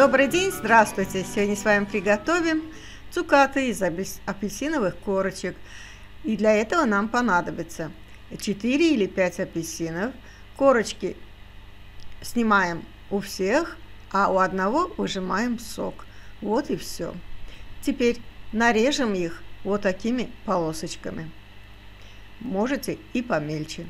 Добрый день, здравствуйте! Сегодня с вами приготовим цукаты из апельсиновых корочек. И для этого нам понадобится 4 или 5 апельсинов. Корочки снимаем у всех, а у одного выжимаем сок. Вот и все. Теперь нарежем их вот такими полосочками. Можете и помельче.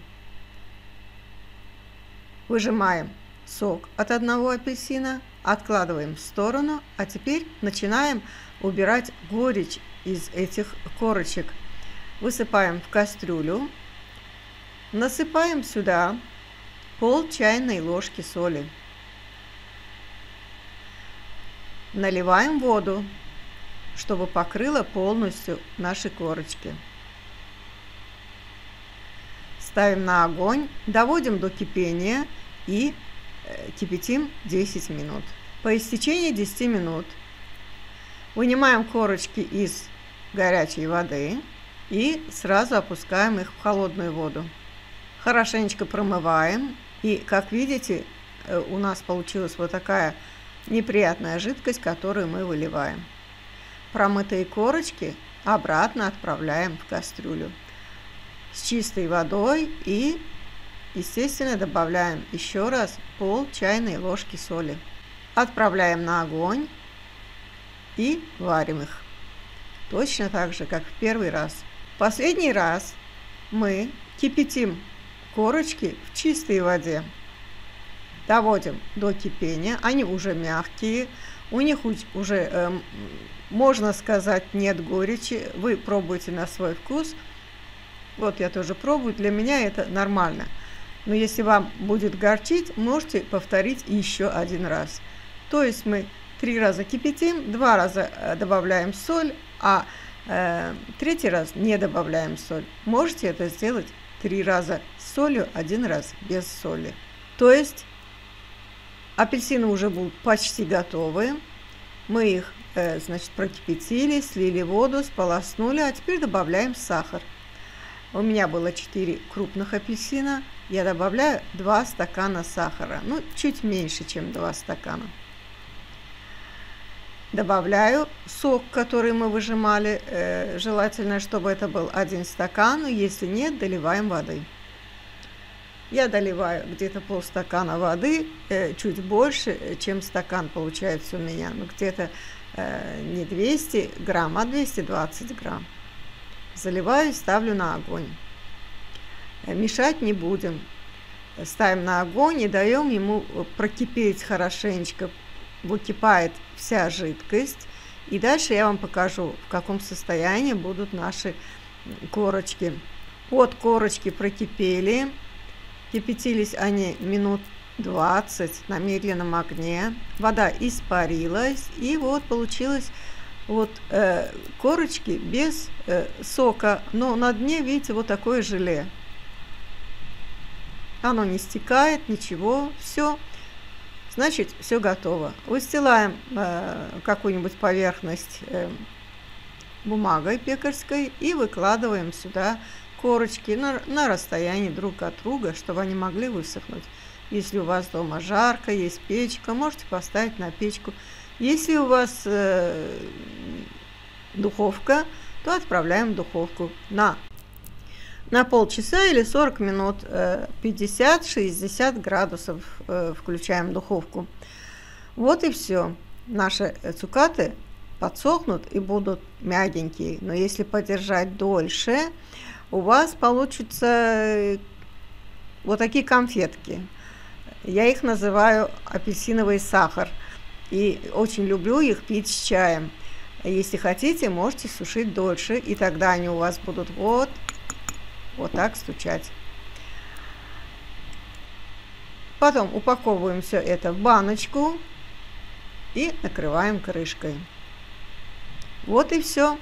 Выжимаем сок от одного апельсина, откладываем в сторону, а теперь начинаем убирать горечь из этих корочек. Высыпаем в кастрюлю, насыпаем сюда пол чайной ложки соли, наливаем воду, чтобы покрыла полностью наши корочки. Ставим на огонь, доводим до кипения и кипятим 10 минут. По истечении 10 минут вынимаем корочки из горячей воды и сразу опускаем их в холодную воду. Хорошенечко промываем, и, как видите, у нас получилась вот такая неприятная жидкость, которую мы выливаем. Промытые корочки обратно отправляем в кастрюлю с чистой водой и, естественно, добавляем еще раз пол чайной ложки соли. Отправляем на огонь и варим их. Точно так же, как в первый раз. В последний раз мы кипятим корочки в чистой воде. Доводим до кипения. Они уже мягкие. У них уже, можно сказать, нет горечи. Вы пробуйте на свой вкус. Вот я тоже пробую. Для меня это нормально. Но если вам будет горчить, можете повторить еще один раз. То есть мы 3 раза кипятим, 2 раза добавляем соль, а 3-й раз не добавляем соль. Можете это сделать 3 раза с солью, 1 раз без соли. То есть апельсины уже будут почти готовы. Мы их, значит, прокипятили, слили воду, сполоснули, а теперь добавляем сахар. У меня было 4 крупных апельсина. Я добавляю 2 стакана сахара. Ну, чуть меньше, чем 2 стакана. Добавляю сок, который мы выжимали. Желательно, чтобы это был 1 стакан. Если нет, доливаем воды. Я доливаю где-то полстакана воды. Чуть больше, чем стакан получается у меня. Ну, где-то не 200 грамм, а 220 грамм. Заливаю и ставлю на огонь. Мешать не будем. Ставим на огонь и даем ему прокипеть хорошенечко. Выкипает вся жидкость. И дальше я вам покажу, в каком состоянии будут наши корочки. Вот корочки прокипели. Кипятились они минут 20 на медленном огне. Вода испарилась. И вот получилось... Вот корочки без сока, но на дне, видите, вот такое желе. Оно не стекает, ничего, все. Значит, все готово. Выстилаем какую-нибудь поверхность бумагой пекарской и выкладываем сюда корочки на расстоянии друг от друга, чтобы они могли высохнуть. Если у вас дома жарко, есть печка, можете поставить на печку. Если у вас духовка, то отправляем в духовку на полчаса или 40 минут, 50-60 градусов включаем духовку. Вот и все. Наши цукаты подсохнут и будут мягенькие. Но если подержать дольше, у вас получатся вот такие конфетки. Я их называю апельсиновый сахар. И очень люблю их пить с чаем. Если хотите, можете сушить дольше, и тогда они у вас будут вот так стучать. Потом упаковываем все это в баночку и накрываем крышкой. Вот и все.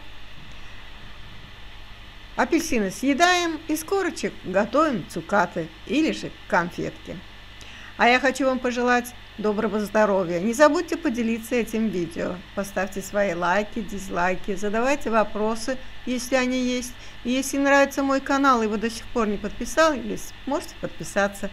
Апельсины съедаем, из корочек готовим цукаты или же конфетки. А я хочу вам пожелать доброго здоровья. Не забудьте поделиться этим видео. Поставьте свои лайки, дизлайки, задавайте вопросы, если они есть. И если нравится мой канал и вы до сих пор не подписались, можете подписаться.